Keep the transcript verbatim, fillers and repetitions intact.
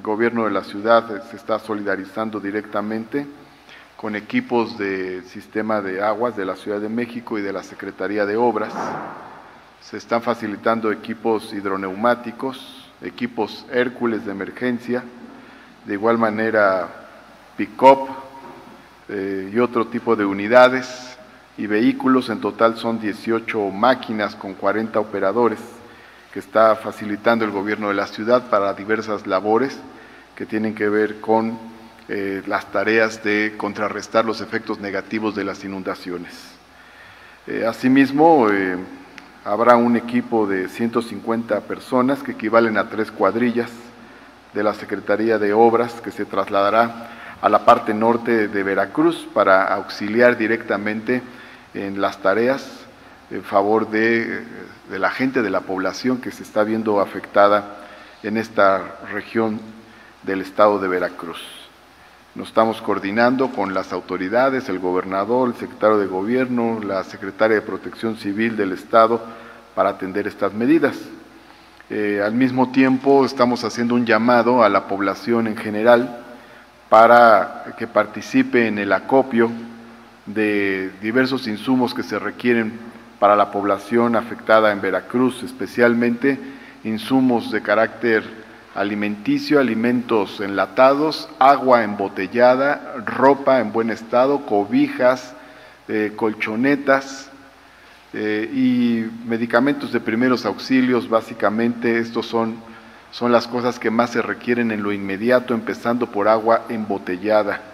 el gobierno de la ciudad se está solidarizando directamente con equipos de sistema de aguas de la Ciudad de México y de la Secretaría de Obras. Se están facilitando equipos hidroneumáticos, equipos Hércules de emergencia, de igual manera PICOP eh, y otro tipo de unidades y vehículos. En total son dieciocho máquinas con cuarenta operadores que está facilitando el gobierno de la ciudad para diversas labores que tienen que ver con eh, las tareas de contrarrestar los efectos negativos de las inundaciones. Eh, asimismo, eh, habrá un equipo de ciento cincuenta personas que equivalen a tres cuadrillas de la Secretaría de Obras que se trasladará a la parte norte de Veracruz para auxiliar directamente en las tareas en favor de, de la gente, de la población que se está viendo afectada en esta región del estado de Veracruz. Nos estamos coordinando con las autoridades, el gobernador, el secretario de Gobierno, la secretaria de Protección Civil del estado para atender estas medidas. Eh, al mismo tiempo estamos haciendo un llamado a la población en general para que participe en el acopio de diversos insumos que se requieren para la población afectada en Veracruz, especialmente insumos de carácter alimenticio, alimentos enlatados, agua embotellada, ropa en buen estado, cobijas, eh, colchonetas eh, y medicamentos de primeros auxilios. Básicamente estos son, son las cosas que más se requieren en lo inmediato, empezando por agua embotellada.